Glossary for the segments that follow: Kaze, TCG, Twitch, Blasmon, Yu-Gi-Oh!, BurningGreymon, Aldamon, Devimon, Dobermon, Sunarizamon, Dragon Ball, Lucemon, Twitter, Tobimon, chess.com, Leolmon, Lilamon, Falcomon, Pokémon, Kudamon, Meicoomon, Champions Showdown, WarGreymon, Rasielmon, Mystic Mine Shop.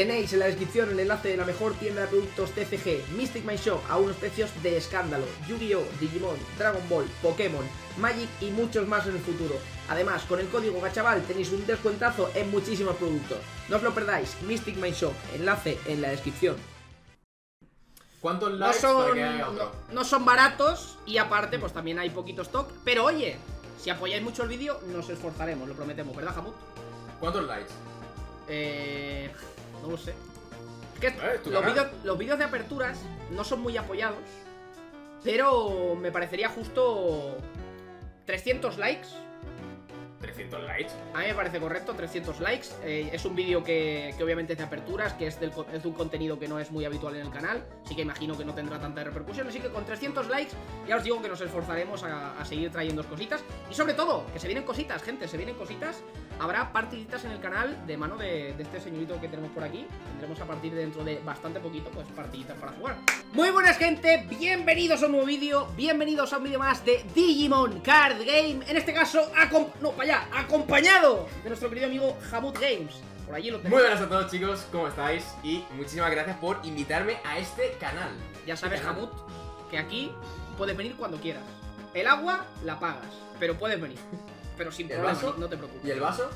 Tenéis en la descripción el enlace de la mejor tienda de productos TCG, Mystic Mine Shop a unos precios de escándalo, Yu-Gi-Oh!, Digimon, Dragon Ball, Pokémon, Magic y muchos más en el futuro. Además, con el código Gachaval tenéis un descuentazo en muchísimos productos. No os lo perdáis, Mystic Mine Shop, enlace en la descripción. ¿Cuántos likes para que haya otro? No son baratos y aparte pues también hay poquito stock, pero oye, si apoyáis mucho el vídeo nos esforzaremos, lo prometemos, ¿verdad, Jamut? ¿Cuántos likes? No lo sé. Es que los vídeos de aperturas no son muy apoyados, pero me parecería justo 300 likes. ¿300 likes? A mí me parece correcto, 300 likes. Es un vídeo que obviamente es de aperturas, que es de un contenido que no es muy habitual en el canal, así que imagino que no tendrá tanta repercusión. Así que con 300 likes ya os digo que nos esforzaremos a seguir trayendo cositas. Y sobre todo, que se vienen cositas, gente, se vienen cositas. Habrá partiditas en el canal de mano de este señorito que tenemos por aquí. Tendremos a partir de dentro de bastante poquito, pues, partiditas para jugar. Muy buenas, gente, bienvenidos a un nuevo vídeo. Bienvenidos a un vídeo más de Digimon Card Game. En este caso, acompañado de nuestro querido amigo HummerGames. Por allí lo tenemos. Muy buenas a todos, chicos, ¿cómo estáis? Y muchísimas gracias por invitarme a este canal. Ya sabes, Hamut, que aquí puedes venir cuando quieras. El agua la pagas, pero puedes venir. Pero sin problema, no te preocupes. ¿Y el vaso?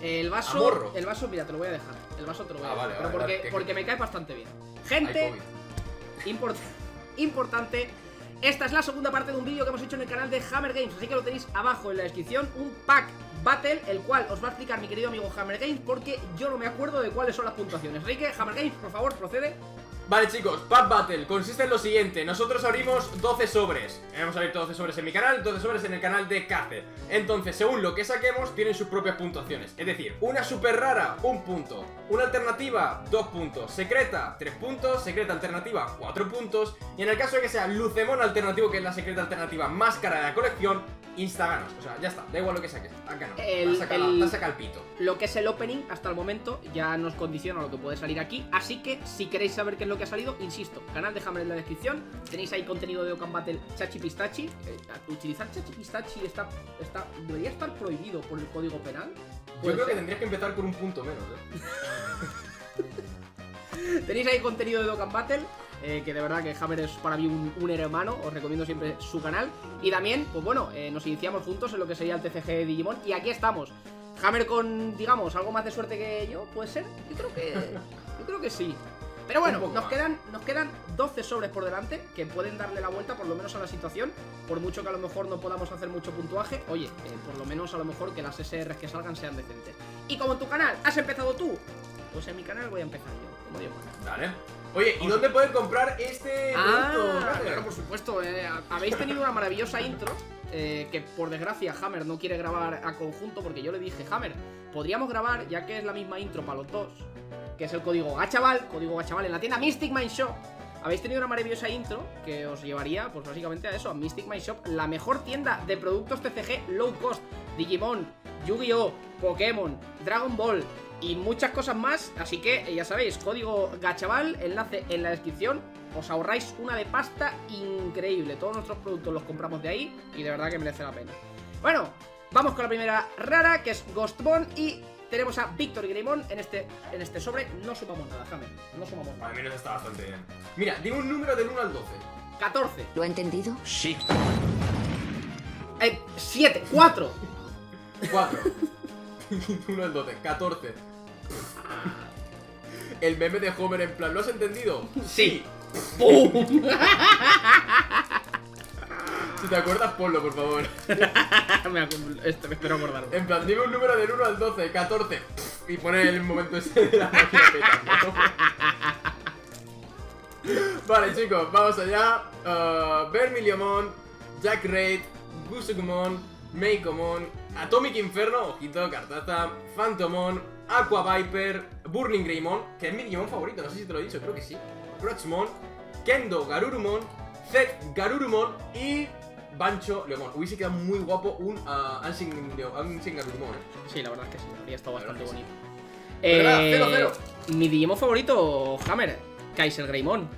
El vaso, mira, te lo voy a dejar. El vaso te lo voy a dejar. Vale, pero vale, porque me cae bastante bien. Gente, importante. Esta es la segunda parte de un vídeo que hemos hecho en el canal de HummerGames, así que lo tenéis abajo en la descripción. Un pack battle, el cual os va a explicar mi querido amigo HummerGames, porque yo no me acuerdo de cuáles son las puntuaciones. Así que, HummerGames, por favor, procede. Vale, chicos, pack battle consiste en lo siguiente. Nosotros abrimos 12 sobres. Hemos abierto 12 sobres en mi canal, 12 sobres en el canal de Kaze. Entonces, según lo que saquemos, tienen sus propias puntuaciones. Es decir, una super rara, 1 punto. Una alternativa, 2 puntos. Secreta, 3 puntos. Secreta alternativa, 4 puntos. Y en el caso de que sea Lucemon alternativo, que es la secreta alternativa más cara de la colección, instaganos. O sea, ya está, da igual lo que saques. Acá no, la saca el pito. Lo que es el opening hasta el momento ya nos condiciona lo que puede salir aquí. Así que si queréis saber qué es lo que ha salido, insisto, canal de Hammer en la descripción. Tenéis ahí contenido de Dokkan Battle Chachi Pistachi. Utilizar Chachi Pistachi debería estar prohibido por el código penal. Yo creo que tendrías que empezar con 1 punto menos, ¿eh? Tenéis ahí contenido de Dokkan Battle. Que de verdad que Hammer es para mí un hermano. Os recomiendo siempre su canal. Y también, pues bueno, nos iniciamos juntos en lo que sería el TCG de Digimon. Y aquí estamos, Hammer con, digamos, algo más de suerte que yo, ¿puede ser? Yo creo que sí. Pero bueno, nos quedan 12 sobres por delante, que pueden darle la vuelta por lo menos a la situación. Por mucho que a lo mejor no podamos hacer mucho puntuaje, oye, por lo menos a lo mejor que las SRs que salgan sean decentes. Y como en tu canal has empezado tú, pues en mi canal voy a empezar yo, como Dios manda. Vale. Oye, ¿y dónde pueden comprar este producto? Claro, por supuesto. Habéis tenido una maravillosa intro que, por desgracia, Hammer no quiere grabar a conjunto porque yo le dije, Hammer, podríamos grabar, ya que es la misma intro para los dos, que es el código Gachaval, en la tienda Mystic Mine Shop. Habéis tenido una maravillosa intro que os llevaría, pues básicamente a eso, a Mystic Mine Shop, la mejor tienda de productos TCG low cost, Digimon, Yu-Gi-Oh!, Pokémon, Dragon Ball y muchas cosas más. Así que ya sabéis, código Gachaval, enlace en la descripción. Os ahorráis una de pasta increíble. Todos nuestros productos los compramos de ahí y de verdad que merece la pena. Bueno, vamos con la primera rara, que es Gotsumon, y tenemos a BanchoLeomon en este sobre. No sumamos nada, Hammer, no sumamos nada. Al menos está bastante bien. Mira, dime un número del 1 al 12. 14. ¿Lo ha entendido? Sí. 7, 4. 4. 1 al 12, 14. El meme de Homer en plan, ¿lo has entendido? Sí. ¡Bum! Si te acuerdas, ponlo, por favor. Me espero acordarme. En plan, dime un número del 1 al 12, 14. Y pone el momento ese de la máquina petando. Vale, chicos, vamos allá. BurningGreymon, Jack Raid, Gotsumon, Meicoomon, Atomic Inferno, ojito, cartaza, Phantomon, Aqua Viper, BurningGreymon, que es mi Digimon favorito, no sé si te lo he dicho, creo que sí, Gotsumon, Kendo Garurumon, ZeedGarurumon y BanchoLeomon. Hubiese quedado muy guapo un Anshin Garurumon, ¿eh? Sí, la verdad es que sí, habría estado bastante bonito. Sí. Cero. Mi Digimon favorito, Hammer, KaiserGreymon.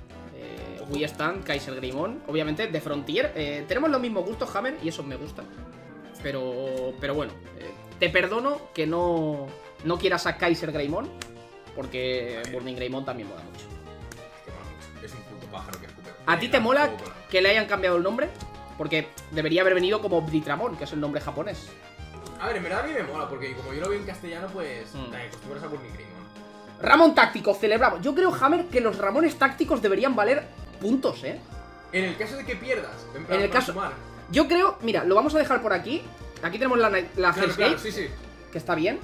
We Stand, KaiserGreymon, obviamente, de Frontier. Tenemos los mismos gustos, Hammer, y eso me gusta. Pero bueno, te perdono que no quieras a KaiserGreymon, Porque BurningGreymon también mola mucho. Es un puto pájaro que escupe. ¿A ti te mola que le hayan cambiado el nombre? Porque debería haber venido como Ditramon, que es el nombre japonés. A ver, en verdad a mí me mola, porque como yo lo veo en castellano, pues... acostumbras a BurningGreymon. Ramón táctico, celebramos. Yo creo, Hammer, que los Ramones tácticos deberían valer puntos, ¿eh? En el caso de que pierdas. En el caso... Yo creo... Mira, lo vamos a dejar por aquí. Aquí tenemos la Hellscape, que está bien.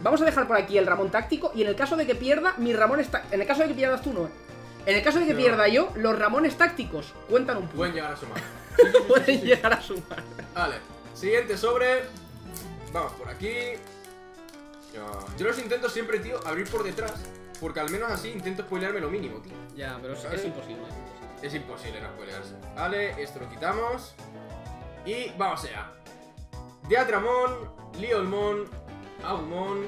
Vamos a dejar por aquí el Ramón táctico. Y en el caso de que pierda, mi Ramón está... En el caso de que pierdas tú, no, en el caso de que pierda yo, los Ramones tácticos cuentan un punto. Pueden llegar a sumar. Pueden llegar a sumar. Vale. Siguiente sobre. Vamos por aquí. Yo los intento siempre, tío, abrir por detrás. Porque al menos así intento spoilearme lo mínimo, tío. Ya, pero es imposible. Es imposible no spoilearse. Vale, esto lo quitamos. Y vamos allá. Diatramon, Leolmon, Agumon,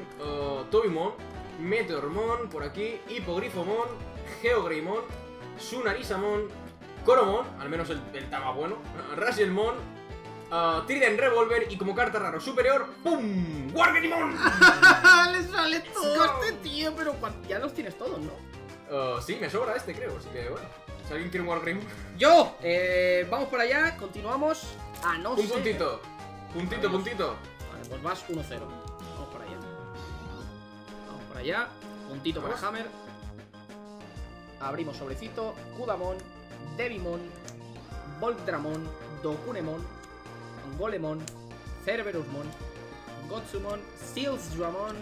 Tobimon, Meteormon por aquí, Hipogrifomon, Geogreymon, Sunarizamon, Coromon, al menos el estaba bueno, Rasielmon, Trident Revolver y como carta raro superior, ¡pum! ¡Wargenimon! ¡Le sale todo este tío! Pero ya los tienes todos, ¿no? Sí, me sobra este, creo, así que bueno. Si alguien quiere un Wargreymon. ¡Yo! Vamos para allá, continuamos. Ah, no sé. Un puntito. Puntito, puntito. Vale, pues vas 1-0. Vamos para allá. Vamos para allá. Puntito para Hammer. Abrimos sobrecito. Kudamon, Devimon, Voltramon, Dokunemon, Golemon, Cerberusmon, Gotsumon, Sealsdramon.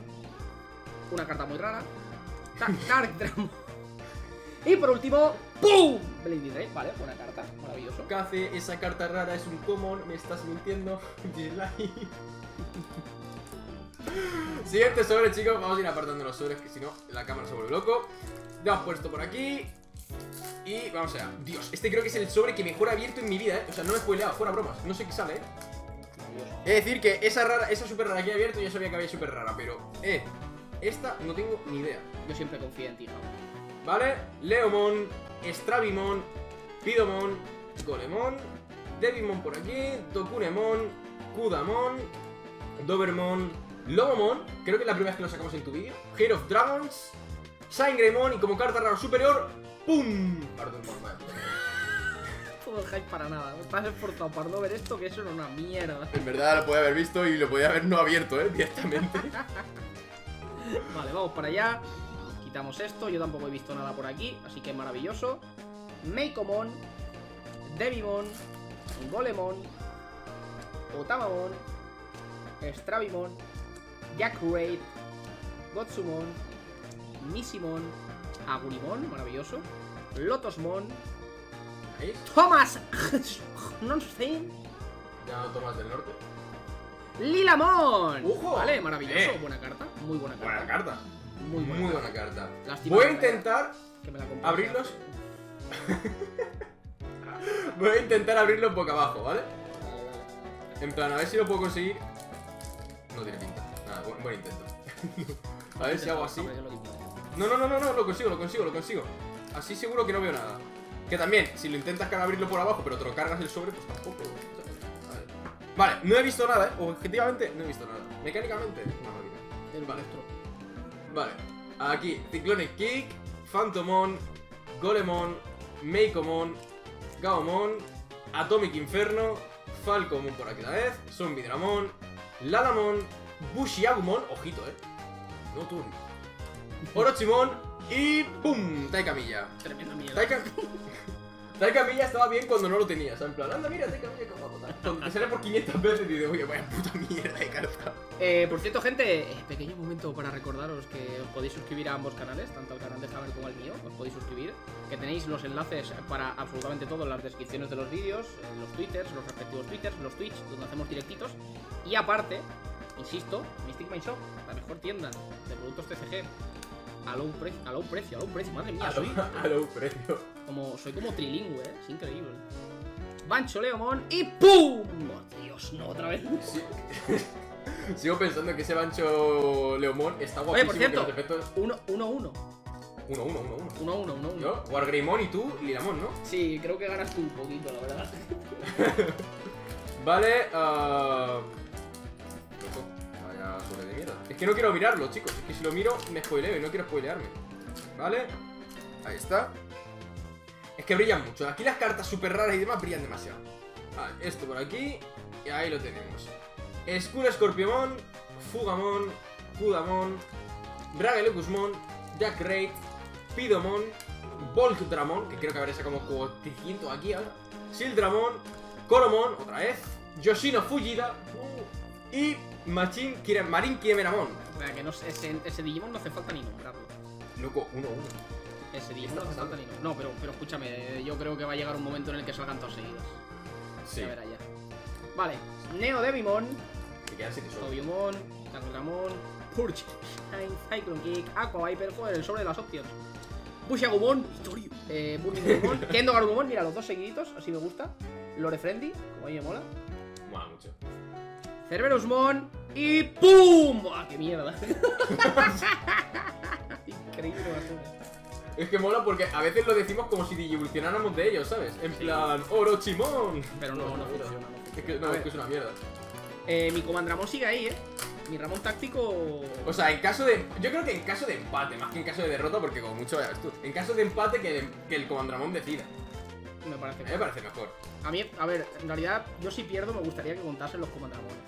Una carta muy rara. Darkdramon. Y por último, ¡pum! Blade Ray, vale, buena carta, maravilloso. Kaze, esa carta rara es un common, me estás mintiendo. Siguiente sobre, chicos, vamos a ir apartando los sobres, que si no, la cámara se vuelve loco. Lo hemos puesto por aquí. Y vamos allá. Dios, este creo que es el sobre que mejor abierto en mi vida, ¿eh? O sea, no me he spoileado, fuera bromas, no sé qué sale, ¿eh? Es decir, que esa rara, esa super rara que he abierto, yo sabía que había super rara, pero, esta no tengo ni idea. Yo siempre confío en ti, Javi. Vale, Leomon, Strabimon, Pidomon, Golemon, Devimon por aquí, Dokunemon, Kudamon, Dobermon, Lobomon, creo que es la primera vez que lo sacamos en tu vídeo, Hero of Dragons, Saingremon y como carta raro superior, ¡pum! Perdón, por favor. Todo el hype para nada, me estás esforzado para no ver esto, que eso era una mierda. En verdad lo podía haber visto y lo podía haber no abierto, directamente. Vale, vamos para allá. Quitamos esto, yo tampoco he visto nada por aquí, así que maravilloso. Meicoomon, Devimon, Golemon, Otamamon, Strabimon, Jack Raid, Gotsumon, Misimon, Agunimon, maravilloso, Lotosmon, Thomas, no sé. Ya Thomas del Norte. Lilamon. Ojo. Vale, maravilloso, buena carta, muy buena carta. Buena carta. Muy buena carta. Lástima. Voy a intentar abrirlos. Voy a intentar abrirlos boca abajo, ¿vale? En plan, a ver si lo puedo conseguir. No tiene pinta. Nada, buen intento. A ver si hago así. No, lo consigo. Así seguro que no veo nada. Que también, si lo intentas abrirlo por abajo, pero te lo cargas el sobre, pues tampoco. Vale, no he visto nada, objetivamente no he visto nada. Mecánicamente, no, vale. Vale, aquí, Cyclonic Kick, Phantomon, Golemon, Meicoomon, Gaomon, Atomic Inferno, Falcomon por aquí la vez, Zombidramon, Lalamon, Bushiagumon, ojito, no turno, Orochimon y ¡pum! Taikamilla. Tremenda mierda. Taikamilla estaba bien cuando no lo tenía, o sea, en plan, anda, mira, Taikamilla, ¿cómo va a botar? Cuando te sale por 500 veces y dices, oye, vaya puta mierda de carta. Por cierto, gente, pequeño momento para recordaros que os podéis suscribir a ambos canales, tanto al canal de Hammer como al mío, os podéis suscribir, que tenéis los enlaces para absolutamente todo en las descripciones de los vídeos, en los twitters, los respectivos twitters, los twitch, donde hacemos directitos, y aparte, insisto, Mystic Mine Shop, la mejor tienda de productos TCG, a low precio, madre mía, a low precio. Soy como trilingüe, es increíble. BanchoLeomon y ¡pum! ¡Oh, Dios, no, otra vez! Sí. Sigo pensando que ese BanchoLeomon está guapísimo. Oye, por cierto, 1-1. 1-1. Yo, Wargreymon y tú, Lilamon, ¿no? Sí, creo que ganas tú un poquito, la verdad. Vale, basura de mierda. Es que no quiero mirarlo, chicos. Es que si lo miro, me spoileo y no quiero spoilearme. ¿Vale? Ahí está. Es que brillan mucho. Aquí las cartas súper raras y demás brillan demasiado. Vale, esto por aquí. Y ahí lo tenemos. Escura Scorpiomon, Fugamon, Kudamon, Dragalokusmon, Jack Raid, Pidomon, Voltramon, que creo que habrá sacado como 400 aquí ahora, Sildramon, Coromon, otra vez, Yoshino Fujida y Machin Marin Kiemeramon. Espera, que no sé, ese Digimon no hace falta ni nombrarlo. Loco, 1-1. Ese Digimon no hace falta ni nombrarlo. No, pero escúchame, yo creo que va a llegar un momento en el que salgan todos seguidos. Sí. Ya verá ya. Vale, Neo Devimon, Tobiomon, Garurumon, Purge, Cyclone Kick, Aqua Viper, joder, el sobre de las opciones. Bushagumon, BurningGreymon, Kendo Garurumon, mira, los dos seguiditos, así me gusta. Lorefriendly, como a mí me mola. Mola mucho. Cerberusmon y ¡pum! ¡Ah, qué mierda! Increíble basura. Es que mola porque a veces lo decimos como si evolucionáramos de ellos, ¿sabes? En plan, Orochimon. Pero no funciona. Es que no, es que es una mierda. Mi Comandramon sigue ahí, ¿eh? Mi Ramón táctico... O sea, en caso de... Yo creo que en caso de empate, más que en caso de derrota, porque como mucho ya ves tú. En caso de empate, que el Comandramon decida. Me parece mejor. A mí me parece mejor. A mí, a ver, en realidad, yo si pierdo me gustaría que contasen los Comandramones.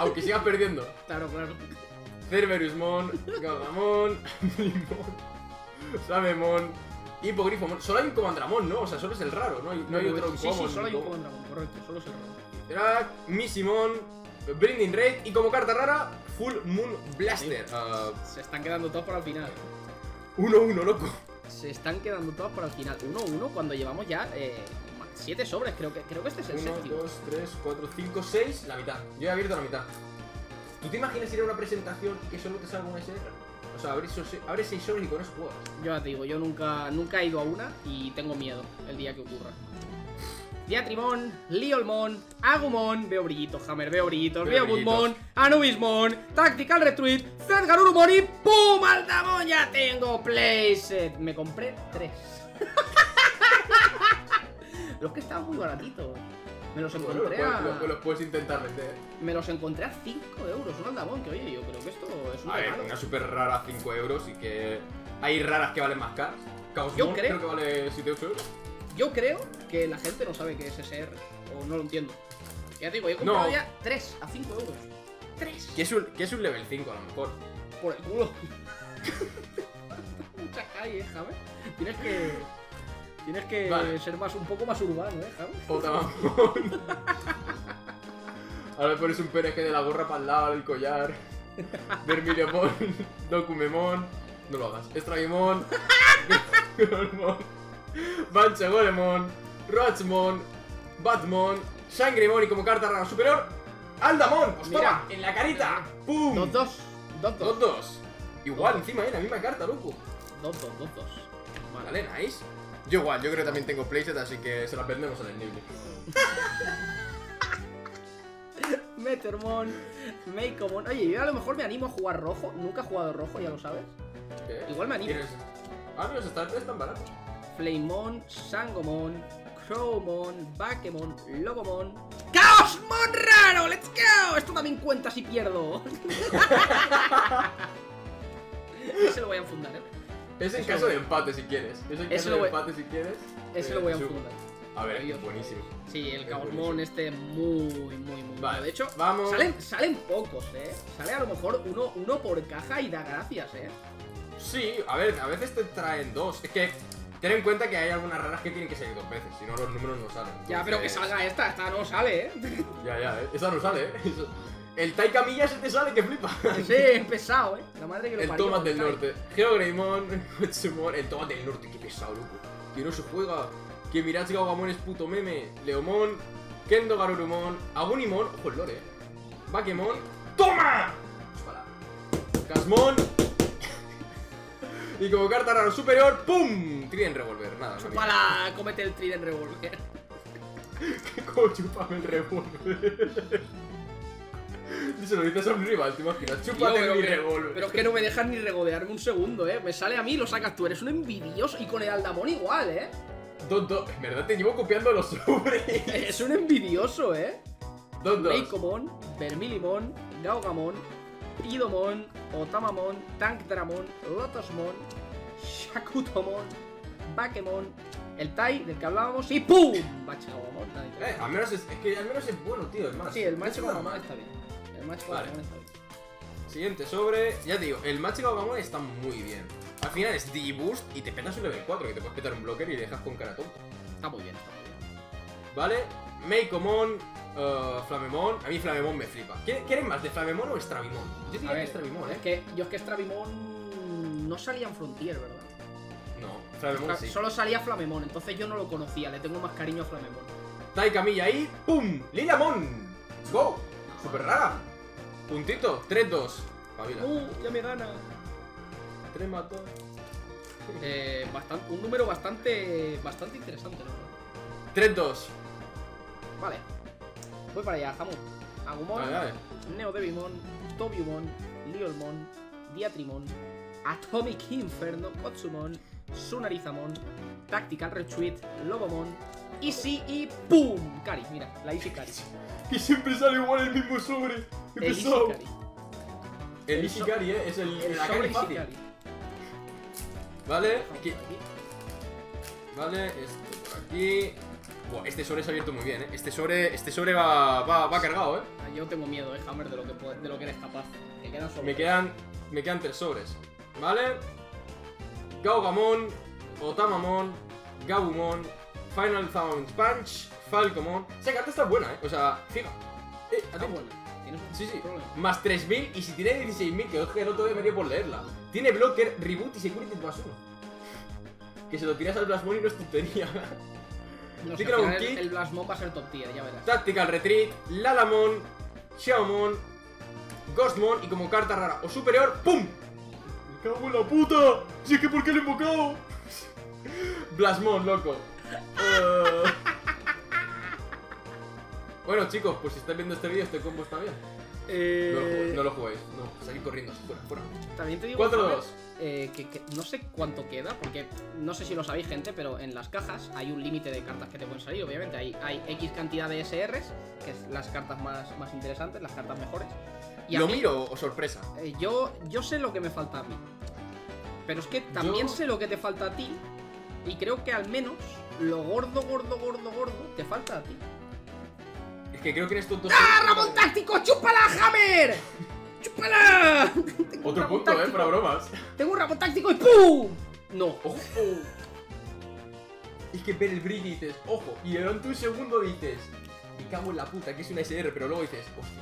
aunque sigas perdiendo. Claro. Cerberusmon, Golemon, Strabimon, Hipogrifomon. Solo hay un Comandramon, ¿no? O sea, solo es el raro, no hay otro Golemon. Sí, solo hay un Comandramon, correcto, solo es el raro. Drag, Misimon, Blinding Raid y como carta rara, Full Moon Blaster. Se están quedando todos para el final. 1-1, loco. Se están quedando todos para el final. 1-1 cuando llevamos ya 7 sobres, creo que este es el séptimo. 1, 2, 3, 4, 5, 6, la mitad. Yo he abierto la mitad. ¿Tú te imaginas ir a una presentación y que solo te salga una SR? O sea, abres 6 sobres y con eso juegas. Yo te digo, yo nunca he ido a una y tengo miedo el día que ocurra. Diatrimon, Leolmon, Agumon, veo brillitos, Hammer, veo brillitos, veo Budmon, Anubismon, Tactical Retreat, ZeedGarurumon y ¡pum! ¡Aldamon! ¡Ya tengo playset! Me compré 3. Los que estaban muy baratitos. Me los encontré los puedes intentar vender. Me los encontré a 5 euros, un Aldamon, que oye, yo creo que esto es un regalo. A ver, una super rara a 5 euros y que... Hay raras que valen más caras. Yo creo que vale 7-8 euros. Yo creo que la gente no sabe qué es SR, o no lo entiendo. Ya te digo, yo he comprado ya 3 a 5 euros. ¡3! Que es un level 5 a lo mejor. Por el culo. Mucha calle, Javi. Tienes que vale. Ser un poco más urbano, Javi. Puta mamón. Ahora le pones un PNG de la gorra para el lado, el collar. Vermiliomon, Documemon. No lo hagas. Strabimon. BanchoLeomon, Roachmon, Batmon, Sangreymon y como carta rara superior, Aldamon. Pues mira, en la carita. ¡Pum! 2-2. Igual, encima, la misma carta, loco. 2-2. Vale, nice. Yo igual, yo creo que también tengo playset, así que se las vendemos en el nivel. Metermon, Meicoomon. Oye, yo a lo mejor me animo a jugar rojo. Nunca he jugado rojo, ya lo sabes. ¿Qué? Igual me animo. Ah, pero los starters están baratos. Flamemon, Sangomon, Crowmon, Bakemon, Lobomon... ¡Chaosmon raro! ¡Let's go! Esto también cuenta si pierdo. Ese lo voy a enfundar, Es en caso de empate, si quieres. Es en caso de empate, si quieres. Ese lo voy a enfundar. A ver, es buenísimo. Sí, el Chaosmon este muy vale. De hecho, vamos. Salen pocos, Sale a lo mejor uno por caja y da gracias, Sí, a ver, a veces te traen dos. Es que... Ten en cuenta que hay algunas raras que tienen que salir dos veces, si no los números no salen. Entonces... Ya, pero que salga esta no sale, Esa no sale, El Taika Miya se te sale que flipa. Sí, es pesado, La madre que lo parió. El Tomat del Norte. Geogreymon, Gotsumon, el Tomat del Norte, qué pesado, loco. Que no se juega. Que Mirachi Gaugamon es puto meme. Leomon, Kendo Garurumon, Agunimon, ojo el lore. Bakemon, ¡toma! Casmon. Y como carta raro superior, ¡pum! Trident Revolver, nada. ¡Chúpala! ¡Cómete el Trident Revolver! ¿Cómo chúpame el Revolver? Se lo dices a un rival, ¿te imaginas? ¡Chúpate mi Revolver! Pero es que no me dejas ni regodearme un segundo, Me sale a mí y lo sacas tú. Eres un envidioso y con el Aldamon igual, En verdad te llevo copiando los sobres. Es un envidioso, Meicoomon, Vermilion, Gaugamon, Pidomon, Otamamon, Tankdramon, Lotosmon, Shakutomon, Bakemon, el Tai del que hablábamos y ¡pum! Machaomon. Al menos es bueno, tío, el match. Sí, el match Golemon está bien. El match Golemon está bien. Siguiente sobre, ya te digo, el match Golemon está muy bien. Al final es D-Boost y te petas un level 4, que te puedes petar un blocker y le dejas con cara tonta. Está muy bien, está muy bien. Vale, Meicoomon, Flamemon. A mí Flamemon me flipa. ¿Quieren más de Flamemon o Strabimon? Yo diría que Strabimon, ¿eh? Es que Strabimon no salía en Frontier, ¿verdad? No, Flamemon sí. Solo salía Flamemon, entonces yo no lo conocía, le tengo más cariño a Flamemon. Tai Camilla ahí, ¡pum! ¡Lilamon! ¡Go! ¡Súper rara! Puntito, 3-2. ¡Ya me gana! 3 mató. Un número bastante interesante, ¿no? 3-2. Vale. Voy para allá, Jamón. Agumon, Neodevimon, Dobiumon, Leolmon, Diatrimon, Atomic Inferno, Gotsumon, Sunarizamon, Tactical Retreat, Lobomon, Easy y ¡pum! Cari, mira, la Easy Cari. Y siempre sale igual el mismo sobre. El Easy Cari, es el sobre Easy Cari. Vale, aquí. Vale, esto por aquí. Buah, este sobre se ha abierto muy bien, ¿eh? Este sobre va cargado, ¿eh? Yo tengo miedo, Hammer, de lo que eres capaz. Me quedan 3 sobres. Vale. Gaugamon, Otamamon, Gabumon, Final Sound Punch, Falcomon. Esa carta está buena, ¿eh? O sea, fija. Está buena. Sí, sí. Más 3.000 y si tiene 16.000, que ojo, no te voy a meter por leerla. Tiene blocker, reboot y security más 1. Que se lo tiras al Blasmon y no es tontería. No, si el Blasmon va a ser top tier, ya verás. Tactical Retreat, Lalamon, Xiaomon, Ghostmon y como carta rara o superior, ¡pum! ¡Me cago en la puta! Si es que ¿por qué lo he invocado? Blasmon, loco. Bueno, chicos, pues si estáis viendo este vídeo, este combo está bien. No lo juguéis, no, salid corriendo, fuera. También te digo 4-2. Que no sé cuánto queda, porque no sé si lo sabéis, gente, pero en las cajas hay un límite de cartas que te pueden salir, obviamente. Hay X cantidad de SRs, que es las cartas más interesantes, las cartas mejores. Y ¿lo miro o sorpresa? Yo sé lo que me falta a mí. Pero es que también sé lo que te falta a ti. Y creo que al menos lo gordo te falta a ti. Es que creo que eres tonto. ¡Ah, Ramón Táctico! ¡Chúpala, Hammer! ¡Chúpala! Otro punto, táctico. Para bromas. Tengo un Ramón Táctico y ¡pum! No. Ojo. Es que ver el brillo y dices, ojo. Y durante un segundo dices, me cago en la puta, que es una SR, pero luego dices, hostia.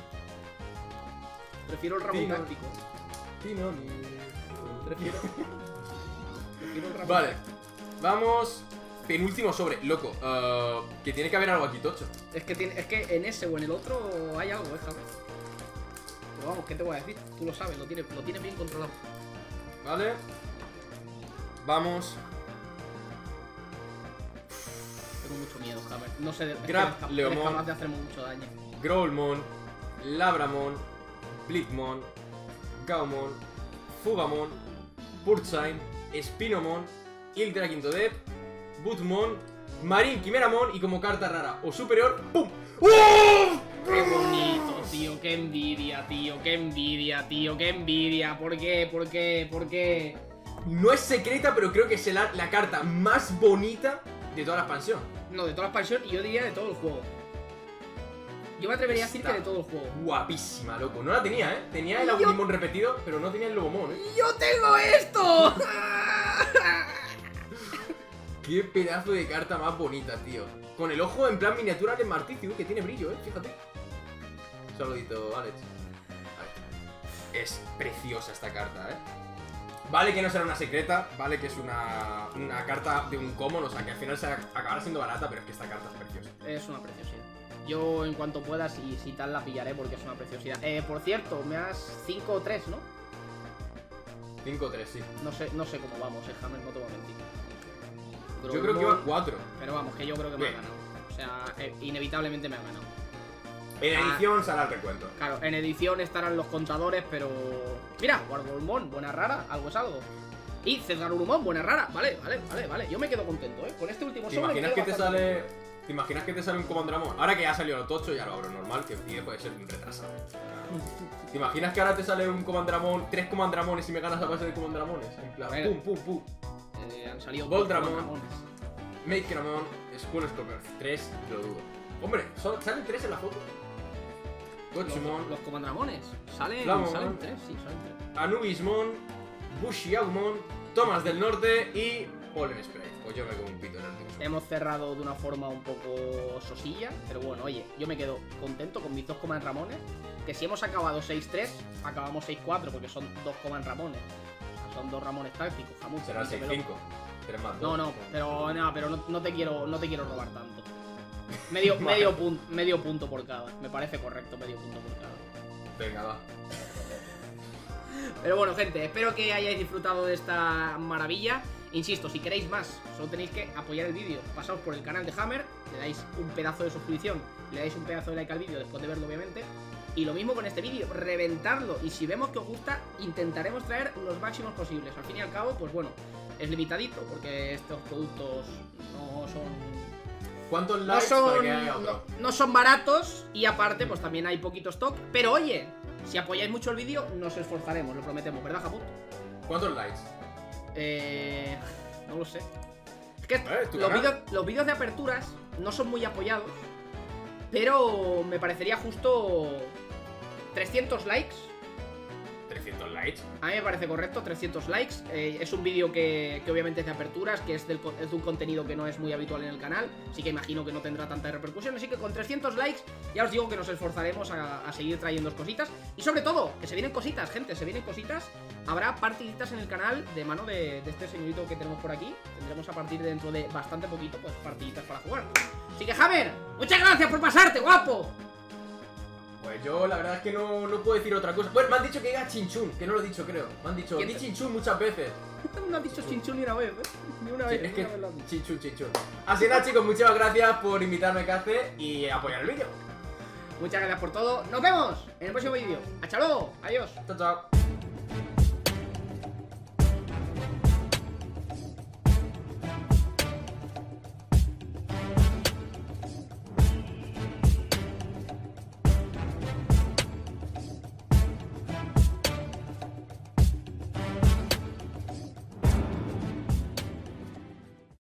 Prefiero el Ramón Táctico. Prefiero el Ramón. Vale. Vamos. Penúltimo sobre, loco. Que tiene que haber algo aquí, tocho. Es que en ese o en el otro hay algo, déjame. Pero vamos, ¿qué te voy a decir? Tú lo sabes, lo tienes bien controlado. Vale. Vamos. Tengo mucho miedo, Hammer. No sé de capaz de hacerme mucho daño. Growlmon, Labramon, Blitmon, Gaumon, Fugamon, Purchine, Spinomon, Iltra Quinto Dep, Butmon, Marin Quimeramon y como carta rara o superior, ¡pum! ¡Oh! ¡Qué bonito, tío! ¡Qué envidia, tío! ¡Qué envidia, tío! ¡Qué envidia! ¿Por qué? ¿Por qué? ¿Por qué? No es secreta, pero creo que es la carta más bonita de toda la expansión. No, de toda la expansión y yo diría de todo el juego. Yo me atrevería a decir que de todo el juego. Guapísima, loco. No la tenía, ¿eh? Tenía el Agunimon repetido, pero no tenía el Lobomon, ¿eh? ¡Yo tengo esto! ¡Qué pedazo de carta más bonita, tío! Con el ojo en plan miniatura de Martí, tío, que tiene brillo, fíjate. Saludito, Alex. Vale. Es preciosa esta carta, Vale que no será una secreta, vale que es una carta de un común, o sea, que al final se acabará siendo barata, pero es que esta carta es preciosa. Es una preciosidad. Yo, en cuanto pueda, si tal, la pillaré porque es una preciosidad. Por cierto, me das 5 o 3, ¿no? 5 o 3, sí. No sé cómo vamos, Hammer, no te voy a mentir. Yo creo que iba a 4. Pero vamos, que yo creo que me ha ganado. O sea, inevitablemente me ha ganado. En edición será el recuento. Claro, en edición estarán los contadores, pero... Mira, Guardolmon, buena rara, algo es algo. Y ZeedGarurumon, buena rara. Vale, yo me quedo contento, Con este último sobre... ¿Te imaginas que te sale ¿Te imaginas que te sale un Comandramon? Ahora que ya ha salido lo tocho, ya lo abro normal, que puede ser un retrasado. ¿Te imaginas que ahora te sale un Comandramon, 3 Comandramones y me ganas a base de Comandramones? En plan, pum, pum, pum. Han salido Voldramon, Meicoomon, Skull Stalker, 3, lo dudo. Hombre, ¿salen 3 en la foto? Gotsumon. Los Comandramones. Salen 3, sí, salen 3. Anubismon, Bushiaumon, Tomas del Norte y Pollen Spray. Pues yo me como un pito en el último. Hemos cerrado de una forma un poco sosilla, pero bueno, oye, yo me quedo contento con mis 2 Comandramones. Que si hemos acabado 6-3, acabamos 6-4 porque son 2 Comandramones. Son 2 Ramones tácticos, jamón. Será 6-5. No, pero no te quiero robar tanto. Medio punto por cada. Me parece correcto, medio punto por cada. Venga, va. Pero bueno, gente, espero que hayáis disfrutado de esta maravilla. Insisto, si queréis más, solo tenéis que apoyar el vídeo. Pasaos por el canal de Hummer, le dais un pedazo de suscripción, le dais un pedazo de like al vídeo después de verlo, obviamente. Y lo mismo con este vídeo, reventarlo. Y si vemos que os gusta, intentaremos traer los máximos posibles. Al fin y al cabo, pues bueno, es limitadito, porque estos productos no son... ¿Cuántos likes para que haya otro? No son baratos y aparte, pues también hay poquito stock. Pero oye, si apoyáis mucho el vídeo, nos esforzaremos, lo prometemos, ¿verdad, Japut? ¿Cuántos likes? No lo sé. Es que los vídeos de aperturas no son muy apoyados, pero me parecería justo 300 likes. 300 likes. A mí me parece correcto, 300 likes. Es un vídeo que obviamente es de aperturas, que es de un contenido que no es muy habitual en el canal, así que imagino que no tendrá tanta repercusión. Así que con 300 likes ya os digo que nos esforzaremos a seguir trayendo cositas. Y sobre todo, que se vienen cositas, gente, se vienen cositas. Habrá partiditas en el canal de mano de este señorito que tenemos por aquí. Tendremos a partir de dentro de bastante poquito, pues, partiditas para jugar. Así que, Hummer, muchas gracias por pasarte, guapo. Pues yo la verdad es que no puedo decir otra cosa. Bueno, me han dicho que diga chinchún, que no lo he dicho, creo. Me han dicho, di chinchún muchas veces. No has dicho chinchún ni una vez, ni una vez. Es que chinchún, chinchún. Así nada, chicos, muchas gracias por invitarme a Kaze y apoyar el vídeo. Muchas gracias por todo. Nos vemos en el próximo vídeo. Hasta luego. Adiós. Chao, chao.